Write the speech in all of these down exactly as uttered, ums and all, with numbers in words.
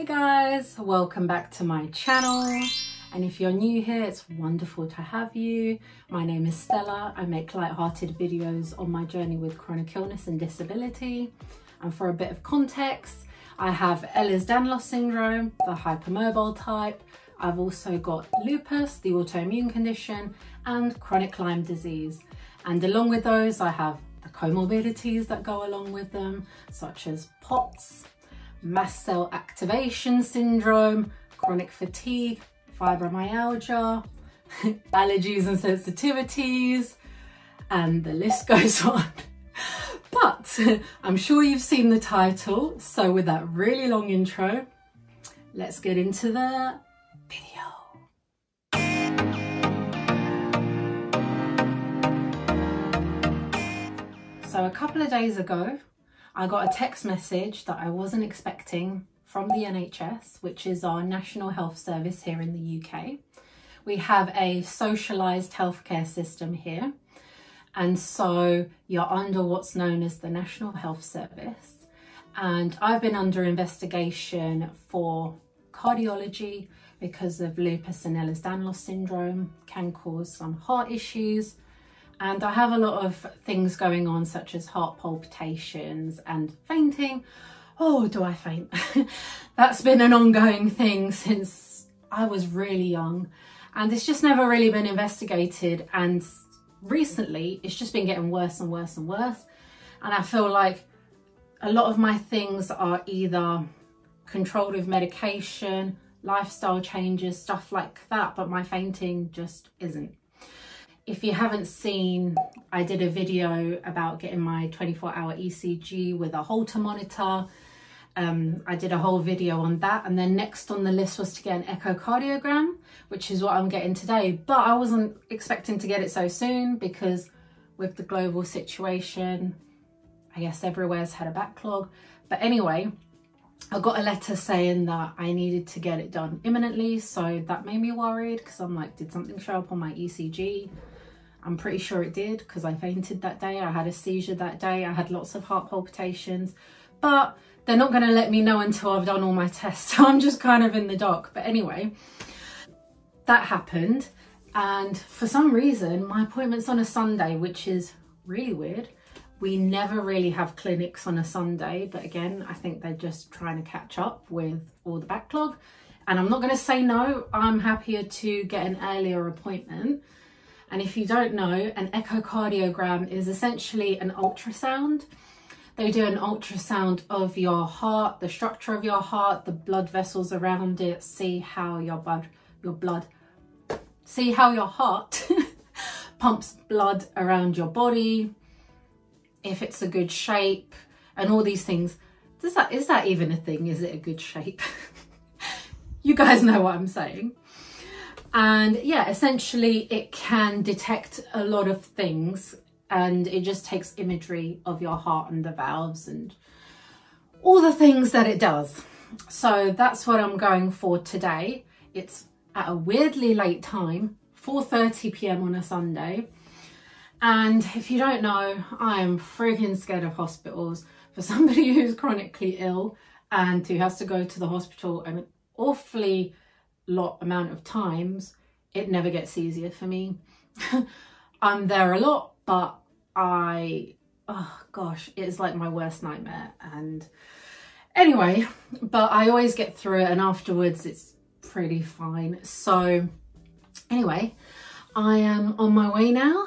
Hey guys, welcome back to my channel, and if you're new here, it's wonderful to have you. My name is Stella. I make light-hearted videos on my journey with chronic illness and disability, and for a bit of context, I have Ehlers-Danlos syndrome, the hypermobile type. I've also got lupus, the autoimmune condition, and chronic Lyme disease, and along with those I have the comorbidities that go along with them, such as P O T S, mast cell activation syndrome, chronic fatigue, fibromyalgia, allergies and sensitivities, and the list goes on. But I'm sure you've seen the title, so with that really long intro, let's get into the video. So a couple of days ago, I got a text message that I wasn't expecting from the N H S, which is our National Health Service here in the U K. We have a socialised healthcare system here, and so you're under what's known as the National Health Service. And I've been under investigation for cardiology because of lupus and Ehlers-Danlos syndrome, can cause some heart issues. And I have a lot of things going on, such as heart palpitations and fainting. Oh, do I faint? That's been an ongoing thing since I was really young, and it's just never really been investigated. And recently it's just been getting worse and worse and worse. And I feel like a lot of my things are either controlled with medication, lifestyle changes, stuff like that, but my fainting just isn't. If you haven't seen, I did a video about getting my twenty-four hour E C G with a Holter monitor. Um, I did a whole video on that. And then next on the list was to get an echocardiogram, which is what I'm getting today. But I wasn't expecting to get it so soon, because with the global situation, I guess everywhere's had a backlog. But anyway, I got a letter saying that I needed to get it done imminently. So that made me worried, because I'm like, did something show up on my E C G? I'm pretty sure it did, because I fainted that day, I had a seizure that day, I had lots of heart palpitations, but they're not going to let me know until I've done all my tests, so I'm just kind of in the dark. But anyway, that happened, and for some reason my appointment's on a Sunday, which is really weird. We never really have clinics on a Sunday, but again, I think they're just trying to catch up with all the backlog, and I'm not going to say no, I'm happier to get an earlier appointment. And if you don't know, an echocardiogram is essentially an ultrasound. They do an ultrasound of your heart, the structure of your heart, the blood vessels around it, see how your blood, your blood, see how your heart pumps blood around your body, if it's a good shape, and all these things. Does that, is that even a thing? Is it a good shape? You guys know what I'm saying. And yeah, essentially it can detect a lot of things, and it just takes imagery of your heart and the valves and all the things that it does. So that's what I'm going for today. It's at a weirdly late time, four thirty p m on a Sunday. And if you don't know, I'm freaking scared of hospitals. For somebody who's chronically ill and who has to go to the hospital an awfully lot amount of times, it never gets easier for me. I'm there a lot, but I, oh gosh, it's like my worst nightmare. And anyway, but I always get through it, and afterwards it's pretty fine. So anyway, I am on my way now,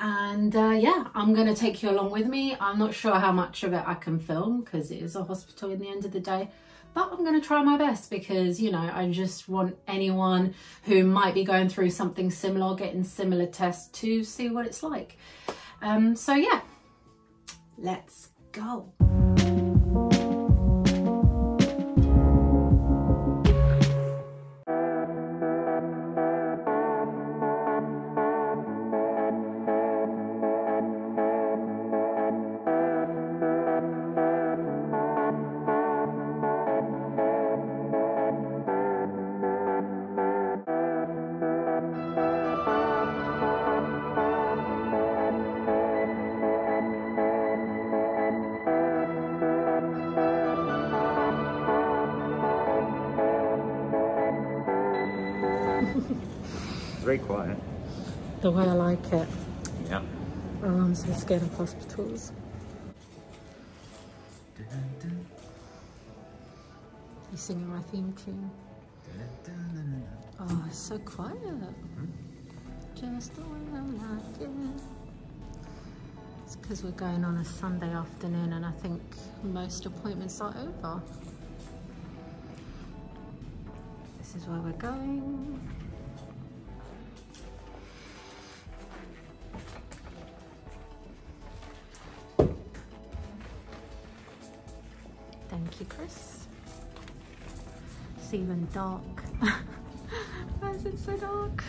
and uh, yeah, I'm gonna take you along with me. I'm not sure how much of it I can film, because it is a hospital in the end of the day, but I'm going to try my best, because, you know, I just want anyone who might be going through something similar, getting similar tests, to see what it's like. Um, so yeah, let's go. very quiet. The way I like it. Yeah. Oh, I'm so scared of hospitals. Dun, dun. You're singing my theme tune. Dun, dun, dun, dun. Oh, it's so quiet. Mm-hmm. Just the way I like it. It's because we're going on a Sunday afternoon and I think most appointments are over. This is where we're going. Thank you, Chris. It's even dark. Why is it so dark?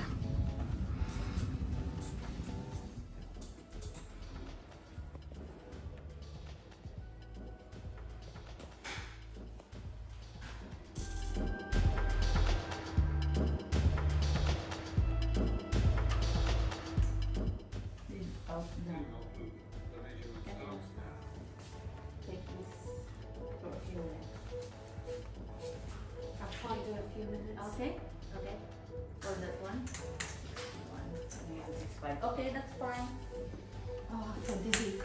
Okay, that's fine. Oh, I'm so dizzy.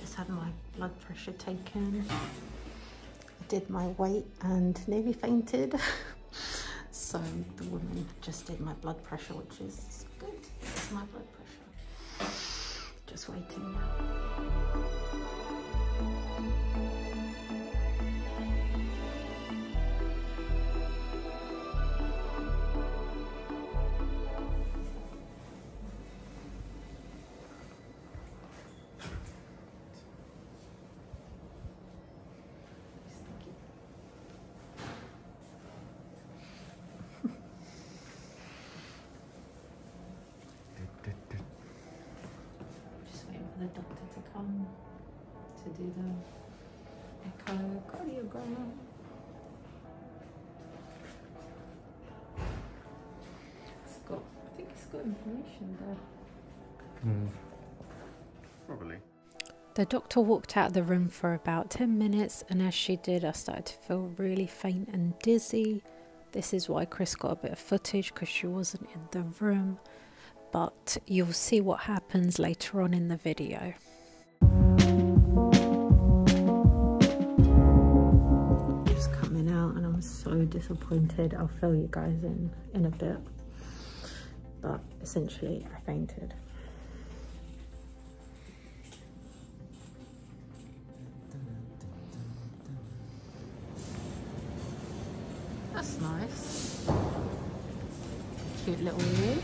Just had my blood pressure taken. I did my weight and nearly fainted. So the woman just did my blood pressure, which is good. It's my blood pressure. Just waiting now. To do the echocardiogram. It's got, I think it's got information there. Mm. Probably. The doctor walked out of the room for about ten minutes, and as she did, I started to feel really faint and dizzy. This is why Chris got a bit of footage, because she wasn't in the room, but you'll see what happens later on in the video. So disappointed. I'll fill you guys in in a bit, but essentially I fainted. That's nice. Cute little view.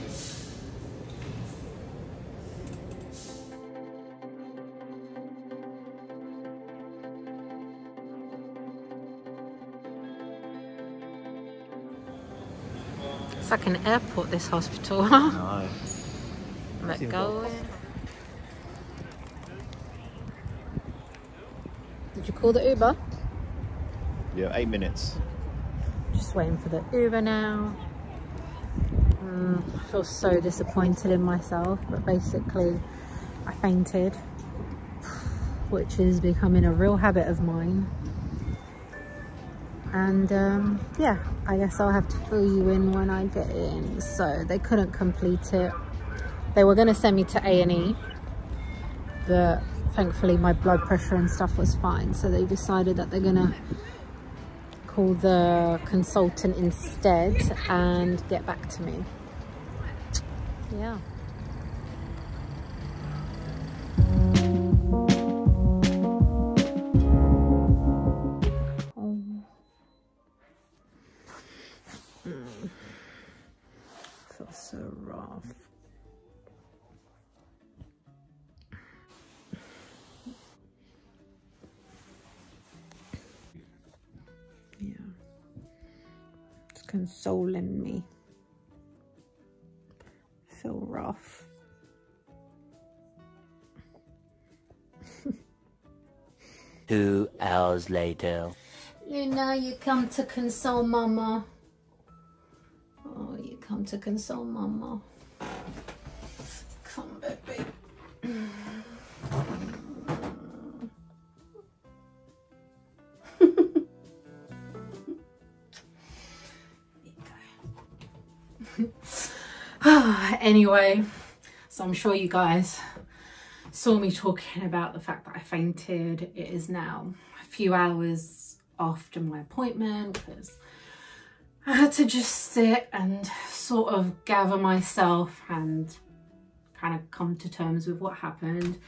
It's like an airport, this hospital. No. Let go. Did you call the Uber? Yeah, eight minutes. Just waiting for the Uber now. Mm, I feel so disappointed in myself, but basically I fainted, which is becoming a real habit of mine. And um, yeah, I guess I'll have to fill you in when I get in. So they couldn't complete it. They were going to send me to A and E, but thankfully my blood pressure and stuff was fine. So they decided that they're going to call the consultant instead and get back to me. Yeah. Consoling me. I feel rough. Two hours later. Luna, you come to console Mama. Oh, you come to console Mama. Come, baby. anyway, so I'm sure you guys saw me talking about the fact that I fainted. It is now a few hours after my appointment because I had to just sit and sort of gather myself and kind of come to terms with what happened.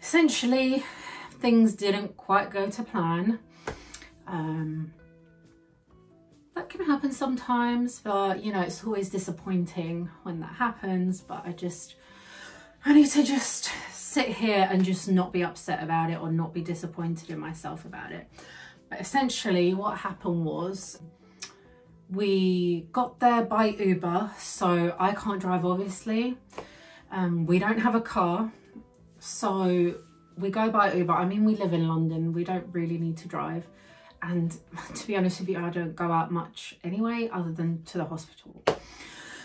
Essentially, things didn't quite go to plan. Um, that can happen sometimes, but you know, it's always disappointing when that happens, but I just, I need to just sit here and just not be upset about it or not be disappointed in myself about it. But essentially what happened was, we got there by Uber, so I can't drive obviously. Um, we don't have a car, so we go by Uber. I mean, we live in London, we don't really need to drive. And to be honest with you, I don't go out much anyway, other than to the hospital.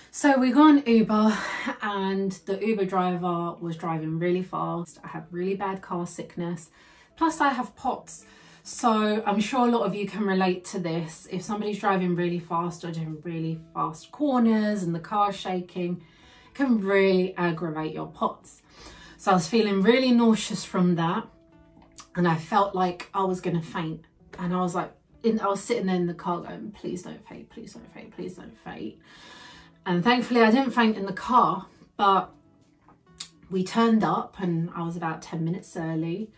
So we got an Uber and the Uber driver was driving really fast. I have really bad car sickness, plus I have POTS. So I'm sure a lot of you can relate to this. If somebody's driving really fast or doing really fast corners and the car's shaking, it can really aggravate your POTS. So I was feeling really nauseous from that and I felt like I was going to faint. And I was like, in, I was sitting there in the car going, please don't faint, please don't faint, please don't faint. And thankfully I didn't faint in the car, but we turned up and I was about ten minutes early.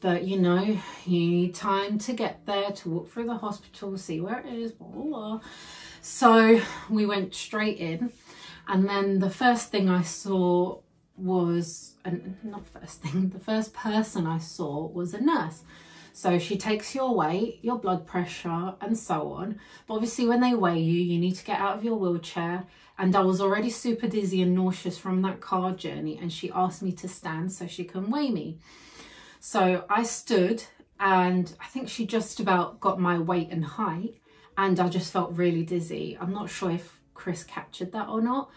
But you know, you need time to get there, to walk through the hospital, see where it is, blah, blah, blah. So we went straight in. And then the first thing I saw was, an, not first thing, the first person I saw was a nurse. So she takes your weight, your blood pressure, and so on. But obviously when they weigh you, you need to get out of your wheelchair. And I was already super dizzy and nauseous from that car journey. And she asked me to stand so she can weigh me. So I stood and I think she just about got my weight and height and I just felt really dizzy. I'm not sure if Chris captured that or not,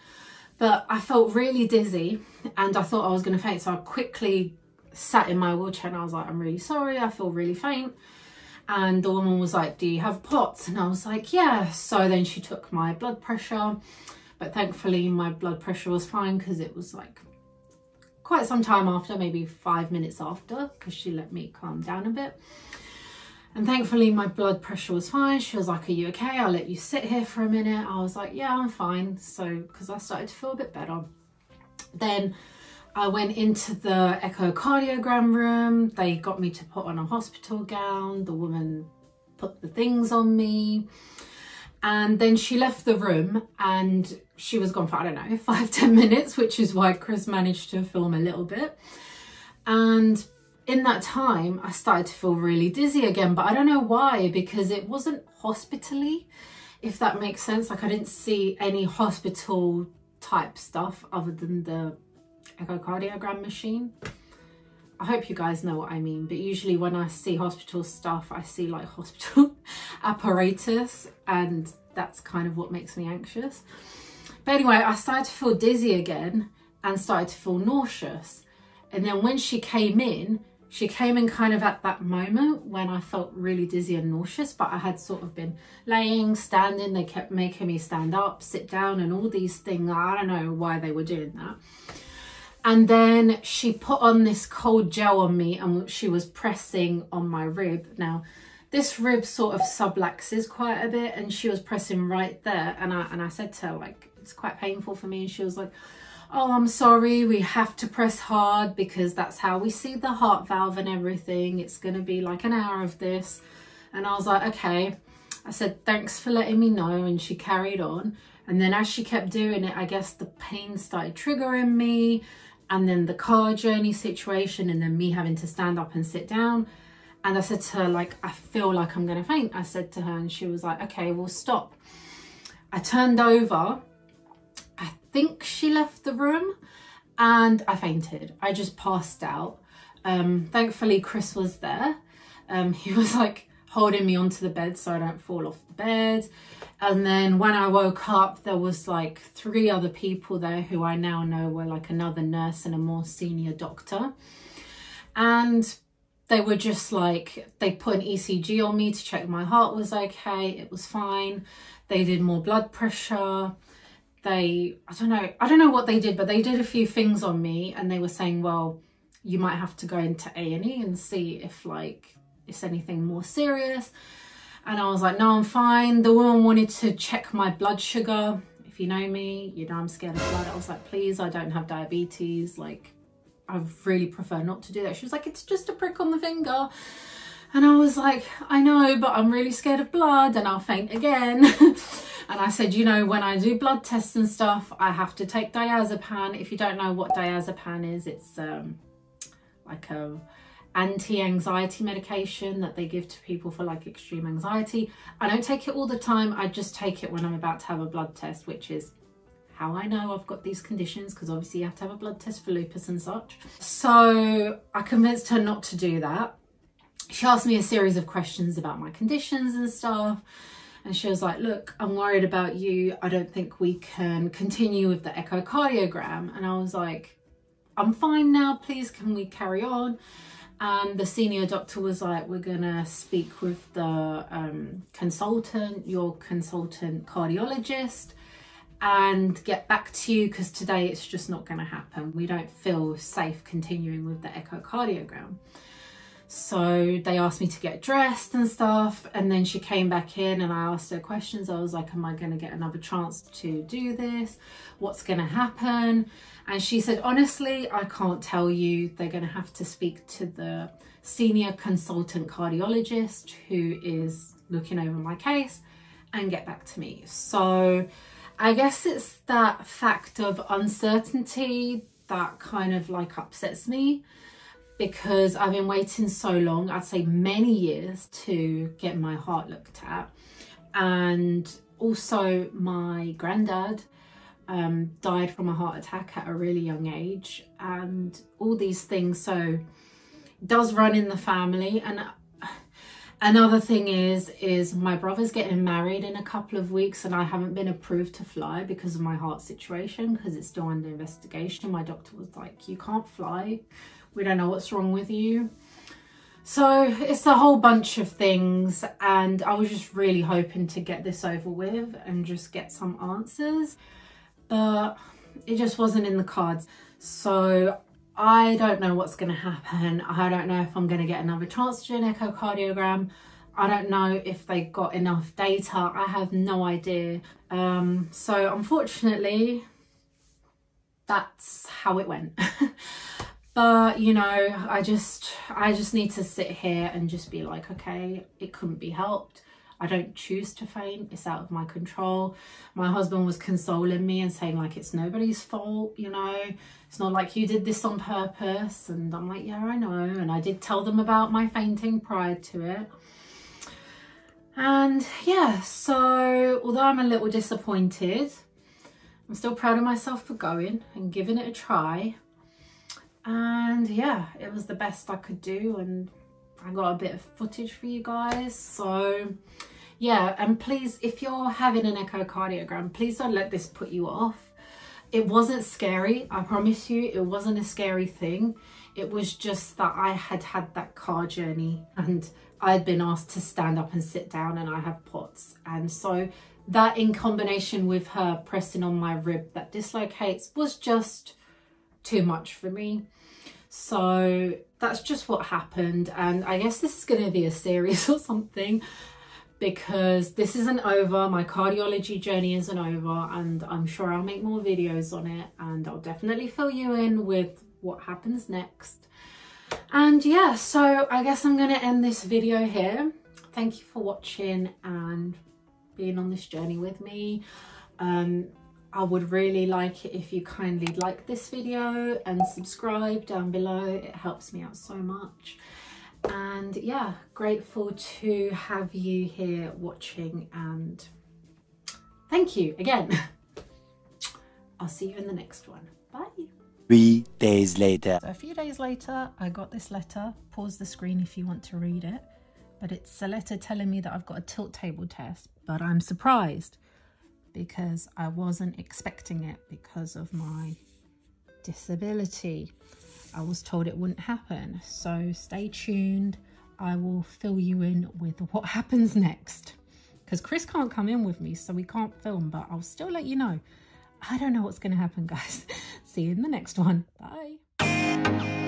but I felt really dizzy and I thought I was going to faint. So I quickly sat in my wheelchair and I was like, I'm really sorry, I feel really faint. And the woman was like, do you have POTS? And I was like, yeah. So then she took my blood pressure, but thankfully my blood pressure was fine because it was like quite some time after, maybe five minutes after, because she let me calm down a bit. And thankfully my blood pressure was fine. She was like, are you okay? I'll let you sit here for a minute. I was like, yeah, I'm fine. So, because I started to feel a bit better. Then I went into the echocardiogram room. They got me to put on a hospital gown. The woman put the things on me. And then she left the room and she was gone for, I don't know, five, ten minutes, which is why Chris managed to film a little bit. And in that time, I started to feel really dizzy again, but I don't know why, because it wasn't hospital-y, if that makes sense. Like I didn't see any hospital type stuff other than the echocardiogram machine. I hope you guys know what I mean, but usually when I see hospital stuff, I see like hospital apparatus, and that's kind of what makes me anxious. But anyway, I started to feel dizzy again and started to feel nauseous. And then when she came in, she came in kind of at that moment when I felt really dizzy and nauseous, but I had sort of been laying, standing. They kept making me stand up, sit down, and all these things. I don't know why they were doing that. And then she put on this cold gel on me and she was pressing on my rib. Now, this rib sort of subluxes quite a bit and she was pressing right there. And I, and I said to her, like, it's quite painful for me. And she was like, oh, I'm sorry, we have to press hard because that's how we see the heart valve and everything. It's going to be like an hour of this. And I was like, okay. I said, thanks for letting me know. And she carried on. And then as she kept doing it, I guess the pain started triggering me. And then the car journey situation and then me having to stand up and sit down. And I said to her, like, I feel like I'm going to faint. I said to her and she was like, okay, well, stop. I turned over. I think she left the room and I fainted. I just passed out. Um, thankfully, Chris was there. Um, he was like holding me onto the bed so I don't fall off the bed. And then when I woke up, there was like three other people there who I now know were like another nurse and a more senior doctor. And they were just like, they put an E C G on me to check my heart was okay. It was fine. They did more blood pressure. they, I don't know, I don't know what they did, but they did a few things on me, and they were saying, well, you might have to go into A and E and see if like it's anything more serious. And I was like, no, I'm fine. The woman wanted to check my blood sugar. If you know me, you know I'm scared of blood. I was like, please, I don't have diabetes. Like, I really prefer not to do that. She was like, it's just a prick on the finger. And I was like, I know, but I'm really scared of blood and I'll faint again. And I said, you know, when I do blood tests and stuff, I have to take diazepam. If you don't know what diazepam is, it's um, like a anti-anxiety medication that they give to people for like extreme anxiety. I don't take it all the time. I just take it when I'm about to have a blood test, which is how I know I've got these conditions, because obviously you have to have a blood test for lupus and such. So I convinced her not to do that. She asked me a series of questions about my conditions and stuff, and she was like, look, I'm worried about you. I don't think we can continue with the echocardiogram. And I was like, I'm fine now, please, can we carry on? And the senior doctor was like, we're gonna speak with the um, consultant, your consultant cardiologist, and get back to you, because today it's just not gonna happen. We don't feel safe continuing with the echocardiogram. So they asked me to get dressed and stuff, and then she came back in and I asked her questions. I was like, am I going to get another chance to do this? What's going to happen? And she said, honestly, I can't tell you. They're going to have to speak to the senior consultant cardiologist who is looking over my case and get back to me. So I guess it's that fact of uncertainty that kind of like upsets me, because I've been waiting so long, I'd say many years, to get my heart looked at. And also my granddad um, died from a heart attack at a really young age, and all these things, so it does run in the family. And another thing is, is my brother's getting married in a couple of weeks, and I haven't been approved to fly because of my heart situation, because it's still under investigation. My doctor was like, you can't fly. We don't know what's wrong with you. So it's a whole bunch of things, and I was just really hoping to get this over with and just get some answers, but it just wasn't in the cards. So I don't know what's going to happen. I don't know if I'm going to get another chance to do an echocardiogram. I don't know if they got enough data. I have no idea. Um, so unfortunately, that's how it went. But, you know, I just, I just need to sit here and just be like, okay, it couldn't be helped. I don't choose to faint. It's out of my control. My husband was consoling me and saying like, it's nobody's fault, you know, it's not like you did this on purpose. And I'm like, yeah, I know. And I did tell them about my fainting prior to it. And yeah, so although I'm a little disappointed, I'm still proud of myself for going and giving it a try. And yeah, it was the best I could do, and I got a bit of footage for you guys. So yeah, and please, if you're having an echocardiogram, please don't let this put you off. It wasn't scary, I promise you, it wasn't a scary thing. It was just that I had had that car journey, and I'd been asked to stand up and sit down, and I have POTS, and so that, in combination with her pressing on my rib that dislocates, was just too much for me. So that's just what happened, and I guess this is going to be a series or something, because this isn't over. My cardiology journey isn't over, and I'm sure I'll make more videos on it, and I'll definitely fill you in with what happens next. And yeah, so I guess I'm going to end this video here. Thank you for watching and being on this journey with me. um I would really like it if you kindly like this video and subscribe down below. It helps me out so much. And yeah, grateful to have you here watching, and thank you again. I'll see you in the next one. Bye. Three days later. So a few days later, I got this letter. Pause the screen if you want to read it. But it's a letter telling me that I've got a tilt table test, but I'm surprised, because I wasn't expecting it because of my disability. I was told it wouldn't happen. So stay tuned. I will fill you in with what happens next, because Chris can't come in with me, so we can't film, but I'll still let you know. I don't know what's going to happen, guys. See you in the next one. Bye.